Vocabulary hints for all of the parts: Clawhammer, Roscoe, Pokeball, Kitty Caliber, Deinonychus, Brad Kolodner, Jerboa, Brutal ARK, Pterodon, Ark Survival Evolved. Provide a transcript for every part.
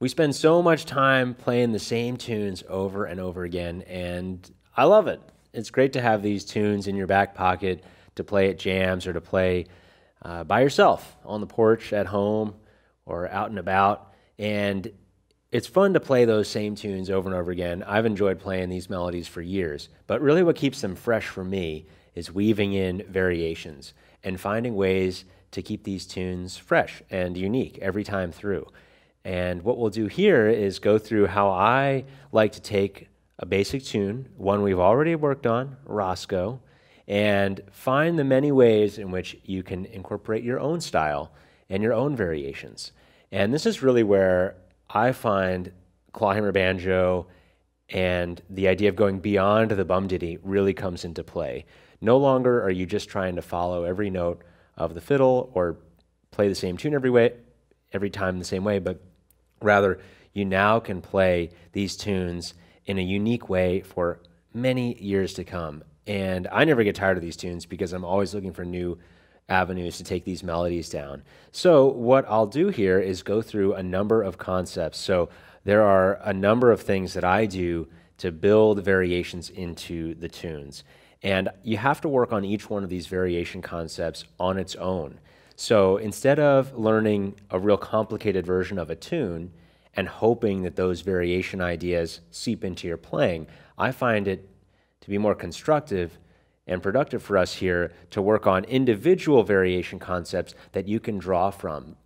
We spend so much time playing the same tunes over and over again, and I love it. It's great to have these tunes in your back pocket to play at jams or to play by yourself on the porch at home or out and about. And it's fun to play those same tunes over and over again. I've enjoyed playing these melodies for years, but really what keeps them fresh for me is weaving in variations and finding ways to keep these tunes fresh and unique every time through. And what we'll do here is go through how I like to take a basic tune, one we've already worked on, Roscoe, and find the many ways in which you can incorporate your own style and your own variations. And this is really where I find clawhammer banjo and the idea of going beyond the bum ditty really comes into play. No longer are you just trying to follow every note of the fiddle or play the same tune every time the same way, but rather you now can play these tunes in a unique way for many years to come. And I never get tired of these tunes because I'm always looking for new avenues to take these melodies down. So what I'll do here is go through a number of concepts. So there are a number of things that I do to build variations into the tunes. And you have to work on each one of these variation concepts on its own. So instead of learning a real complicated version of a tune and hoping that those variation ideas seep into your playing, I find it to be more constructive and productive for us here to work on individual variation concepts that you can draw from,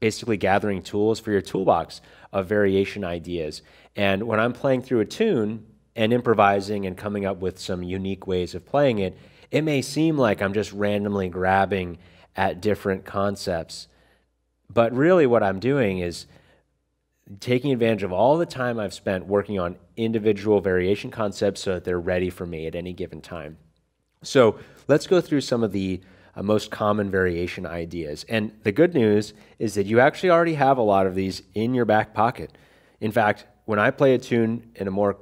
basically gathering tools for your toolbox of variation ideas. And when I'm playing through a tune and improvising and coming up with some unique ways of playing it, it may seem like I'm just randomly grabbing at different concepts. But really what I'm doing is taking advantage of all the time I've spent working on individual variation concepts so that they're ready for me at any given time. So let's go through some of the most common variation ideas. And the good news is that you actually already have a lot of these in your back pocket. In fact, when I play a tune in a more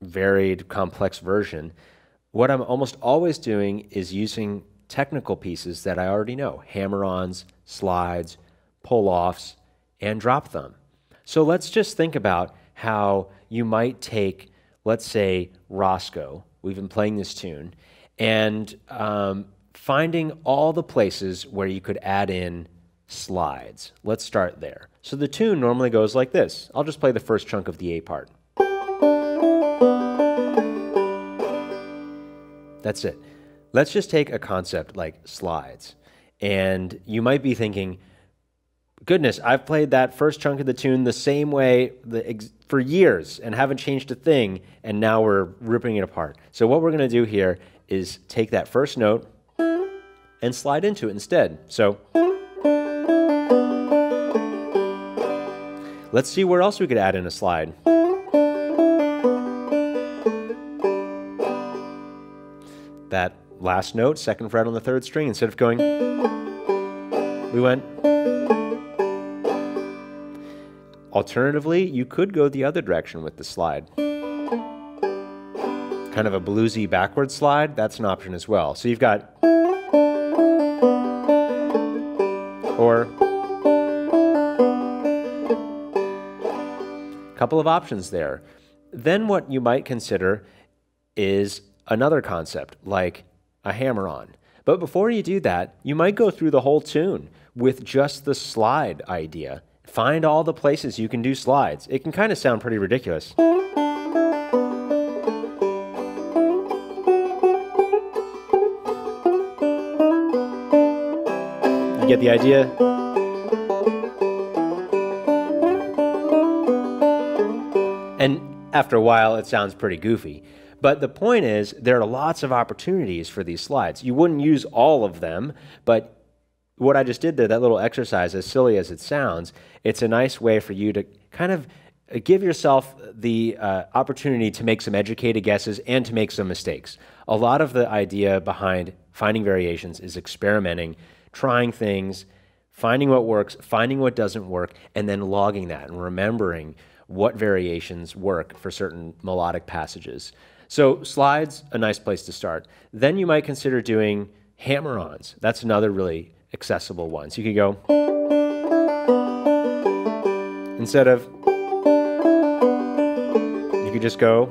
varied, complex version, what I'm almost always doing is using technical pieces that I already know, hammer-ons, slides, pull-offs, and drop thumb. So let's just think about how you might take, let's say, Roscoe. We've been playing this tune, and finding all the places where you could add in slides. Let's start there. So the tune normally goes like this. I'll just play the first chunk of the A part. That's it. Let's just take a concept like slides. And you might be thinking, goodness, I've played that first chunk of the tune the same way for years and haven't changed a thing, and now we're ripping it apart. So what we're going to do here is take that first note and slide into it instead. So let's see where else we could add in a slide. That last note, second fret on the third string, instead of going, we went. Alternatively, you could go the other direction with the slide. Kind of a bluesy backward slide, that's an option as well. So you've got, or a couple of options there. Then what you might consider is another concept, like a hammer-on. But before you do that, you might go through the whole tune with just the slide idea. Find all the places you can do slides. It can kind of sound pretty ridiculous. You get the idea? And after a while, it sounds pretty goofy. But the point is, there are lots of opportunities for these slides. You wouldn't use all of them, but what I just did there, that little exercise, as silly as it sounds, it's a nice way for you to kind of give yourself the opportunity to make some educated guesses and to make some mistakes. A lot of the idea behind finding variations is experimenting, trying things, finding what works, finding what doesn't work, and then logging that and remembering what variations work for certain melodic passages. So slides, a nice place to start. Then you might consider doing hammer-ons. That's another really accessible one. So you could go, instead of, you just go.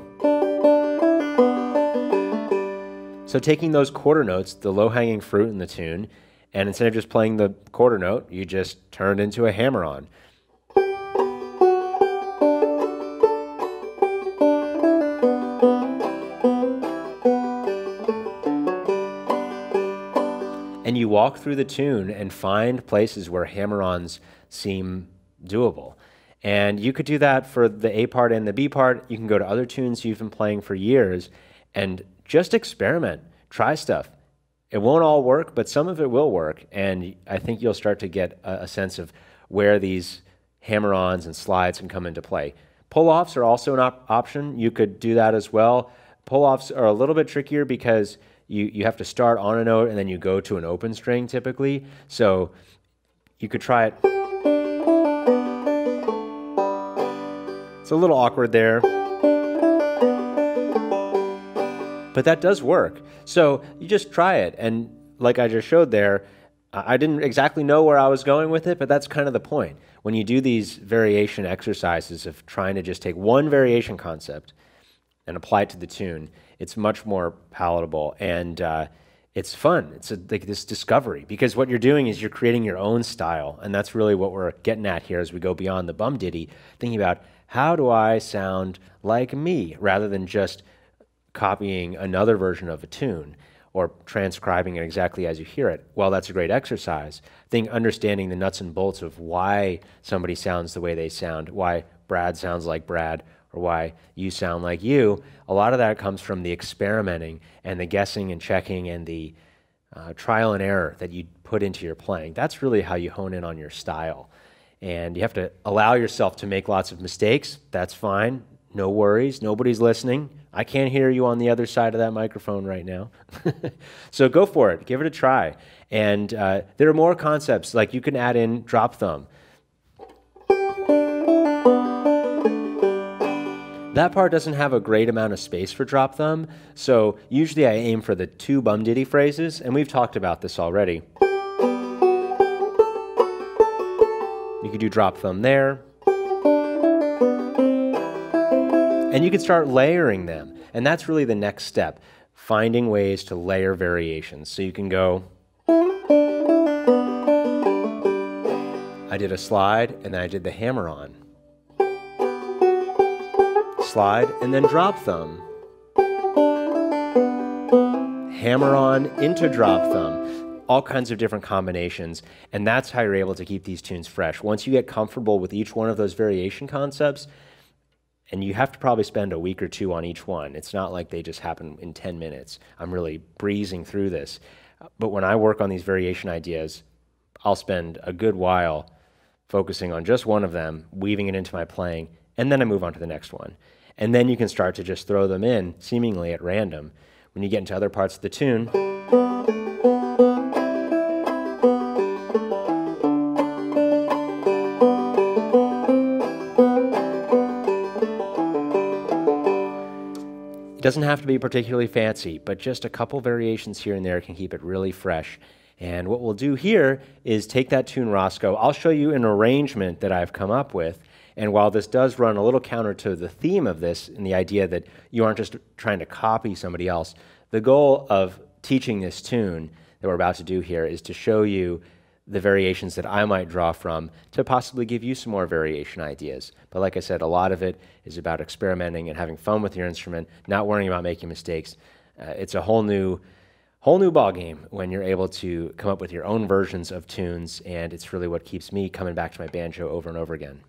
So taking those quarter notes, the low-hanging fruit in the tune, and instead of just playing the quarter note, you just turn it into a hammer-on. And you walk through the tune and find places where hammer-ons seem doable. And you could do that for the A part and the B part. You can go to other tunes you've been playing for years and just experiment, try stuff. It won't all work, but some of it will work. And I think you'll start to get a sense of where these hammer-ons and slides can come into play. Pull-offs are also an option. You could do that as well. Pull-offs are a little bit trickier because you have to start on a note and then you go to an open string typically. So you could try it. It's a little awkward there, but that does work. So you just try it. And like I just showed there, I didn't exactly know where I was going with it, but that's kind of the point. When you do these variation exercises of trying to just take one variation concept and apply it to the tune, it's much more palatable and it's fun. It's like this discovery, because what you're doing is you're creating your own style. And that's really what we're getting at here as we go beyond the bum ditty, thinking about how do I sound like me rather than just copying another version of a tune or transcribing it exactly as you hear it. Well, that's a great exercise. I think understanding the nuts and bolts of why somebody sounds the way they sound, why Brad sounds like Brad, or why you sound like you, a lot of that comes from the experimenting and the guessing and checking and the trial and error that you put into your playing. That's really how you hone in on your style. And you have to allow yourself to make lots of mistakes. That's fine. No worries. Nobody's listening. I can't hear you on the other side of that microphone right now. So go for it. Give it a try. And there are more concepts. Like you can add in drop thumb. That part doesn't have a great amount of space for drop thumb. So usually I aim for the two bum ditty phrases. And we've talked about this already. You could do drop thumb there. And you can start layering them. And that's really the next step, finding ways to layer variations. So you can go, I did a slide, and then I did the hammer-on. Slide, and then drop thumb. Hammer-on into drop thumb. All kinds of different combinations. And that's how you're able to keep these tunes fresh. Once you get comfortable with each one of those variation concepts, and you have to probably spend a week or two on each one. It's not like they just happen in 10 minutes. I'm really breezing through this. But when I work on these variation ideas, I'll spend a good while focusing on just one of them, weaving it into my playing, and then I move on to the next one. And then you can start to just throw them in seemingly at random. When you get into other parts of the tune, it doesn't have to be particularly fancy, but just a couple variations here and there can keep it really fresh. And what we'll do here is take that tune, Roscoe. I'll show you an arrangement that I've come up with. And while this does run a little counter to the theme of this and the idea that you aren't just trying to copy somebody else, the goal of teaching this tune that we're about to do here is to show you the variations that I might draw from to possibly give you some more variation ideas. But like I said, a lot of it is about experimenting and having fun with your instrument, not worrying about making mistakes. It's a whole new ball game when you're able to come up with your own versions of tunes, and it's really what keeps me coming back to my banjo over and over again.